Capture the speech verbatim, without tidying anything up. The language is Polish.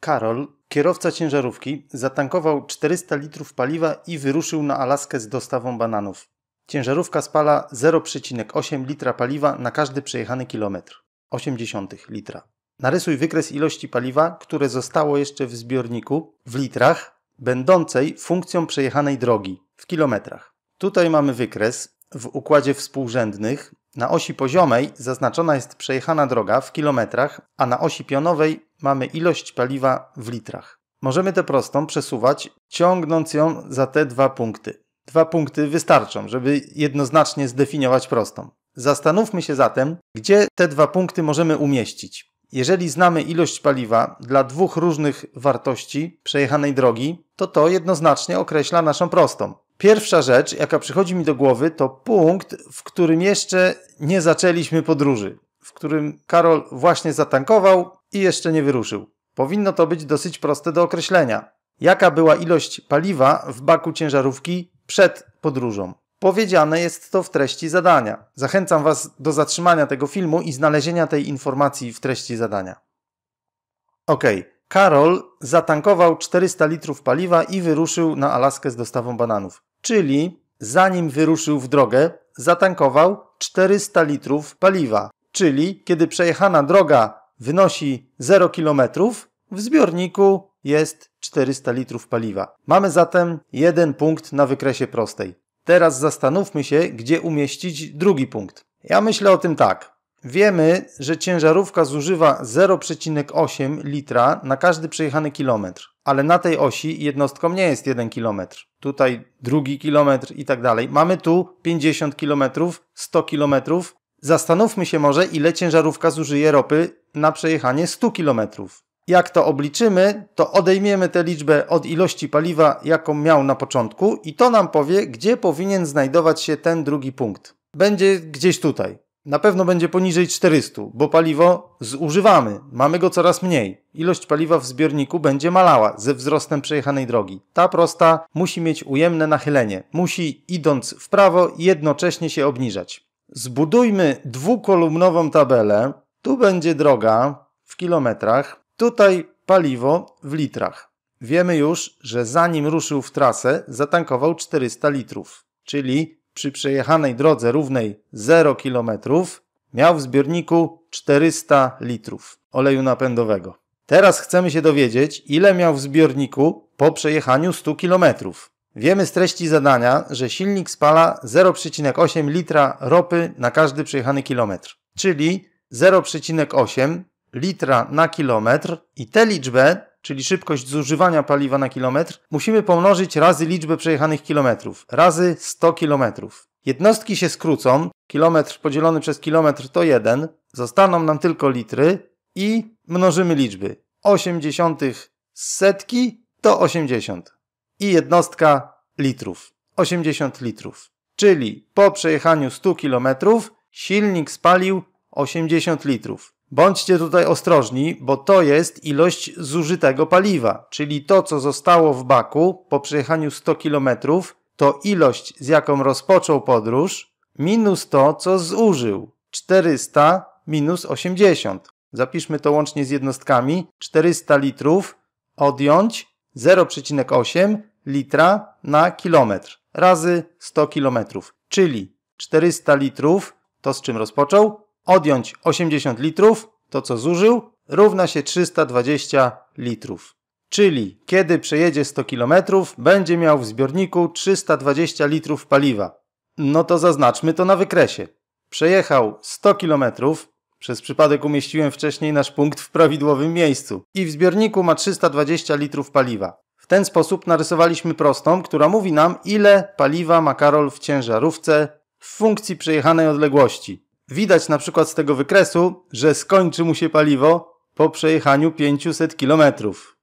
Karol, kierowca ciężarówki, zatankował czterysta litrów paliwa i wyruszył na Alaskę z dostawą bananów. Ciężarówka spala zero przecinek osiem litra paliwa na każdy przejechany kilometr. zero przecinek osiem litra. Narysuj wykres ilości paliwa, które zostało jeszcze w zbiorniku w litrach, będącej funkcją przejechanej drogi w kilometrach. Tutaj mamy wykres w układzie współrzędnych. Na osi poziomej zaznaczona jest przejechana droga w kilometrach, a na osi pionowej mamy ilość paliwa w litrach. Możemy tę prostą przesuwać, ciągnąc ją za te dwa punkty. Dwa punkty wystarczą, żeby jednoznacznie zdefiniować prostą. Zastanówmy się zatem, gdzie te dwa punkty możemy umieścić. Jeżeli znamy ilość paliwa dla dwóch różnych wartości przejechanej drogi, to to jednoznacznie określa naszą prostą. Pierwsza rzecz, jaka przychodzi mi do głowy, to punkt, w którym jeszcze nie zaczęliśmy podróży, w którym Karol właśnie zatankował i jeszcze nie wyruszył. Powinno to być dosyć proste do określenia. Jaka była ilość paliwa w baku ciężarówki przed podróżą? Powiedziane jest to w treści zadania. Zachęcam Was do zatrzymania tego filmu i znalezienia tej informacji w treści zadania. Ok. Karol zatankował czterysta litrów paliwa i wyruszył na Alaskę z dostawą bananów. Czyli zanim wyruszył w drogę, zatankował czterysta litrów paliwa. Czyli kiedy przejechana droga wynosi zero kilometrów, w zbiorniku jest czterysta litrów paliwa. Mamy zatem jeden punkt na wykresie prostej. Teraz zastanówmy się, gdzie umieścić drugi punkt. Ja myślę o tym tak. Wiemy, że ciężarówka zużywa zero przecinek osiem litra na każdy przejechany kilometr, ale na tej osi jednostką nie jest jeden kilometr. Tutaj drugi kilometr i tak dalej. Mamy tu pięćdziesiąt kilometrów, sto kilometrów. Zastanówmy się może, ile ciężarówka zużyje ropy na przejechanie stu kilometrów. Jak to obliczymy, to odejmiemy tę liczbę od ilości paliwa, jaką miał na początku i to nam powie, gdzie powinien znajdować się ten drugi punkt. Będzie gdzieś tutaj. Na pewno będzie poniżej czterystu, bo paliwo zużywamy, mamy go coraz mniej. Ilość paliwa w zbiorniku będzie malała ze wzrostem przejechanej drogi. Ta prosta musi mieć ujemne nachylenie, musi idąc w prawo jednocześnie się obniżać. Zbudujmy dwukolumnową tabelę, tu będzie droga w kilometrach, tutaj paliwo w litrach. Wiemy już, że zanim ruszył w trasę, zatankował czterysta litrów, czyli przy przejechanej drodze równej zero kilometrów miał w zbiorniku czterysta litrów oleju napędowego. Teraz chcemy się dowiedzieć, ile miał w zbiorniku po przejechaniu stu kilometrów. Wiemy z treści zadania, że silnik spala zero przecinek osiem litra ropy na każdy przejechany kilometr, czyli zero przecinek osiem litra na kilometr i tę liczbę, czyli szybkość zużywania paliwa na kilometr, musimy pomnożyć razy liczbę przejechanych kilometrów, razy sto kilometrów. Jednostki się skrócą, kilometr podzielony przez kilometr to jeden, zostaną nam tylko litry i mnożymy liczby. osiemdziesiątych z setki to osiemdziesiąt i jednostka litrów, osiemdziesiąt litrów. Czyli po przejechaniu stu kilometrów silnik spalił osiemdziesiąt litrów. Bądźcie tutaj ostrożni, bo to jest ilość zużytego paliwa, czyli to, co zostało w baku po przejechaniu stu kilometrów, to ilość, z jaką rozpoczął podróż, minus to, co zużył. czterysta minus osiemdziesiąt. Zapiszmy to łącznie z jednostkami. czterysta litrów odjąć zero przecinek osiem litra na kilometr razy sto kilometrów, czyli czterysta litrów, to z czym rozpoczął? Odjąć osiemdziesiąt litrów, to co zużył, równa się trzysta dwadzieścia litrów. Czyli kiedy przejedzie sto kilometrów, będzie miał w zbiorniku trzysta dwadzieścia litrów paliwa. No to zaznaczmy to na wykresie. Przejechał sto kilometrów, przez przypadek umieściłem wcześniej nasz punkt w prawidłowym miejscu i w zbiorniku ma trzysta dwadzieścia litrów paliwa. W ten sposób narysowaliśmy prostą, która mówi nam, ile paliwa ma Karol w ciężarówce w funkcji przejechanej odległości. Widać na przykład z tego wykresu, że skończy mu się paliwo po przejechaniu pięciuset kilometrów.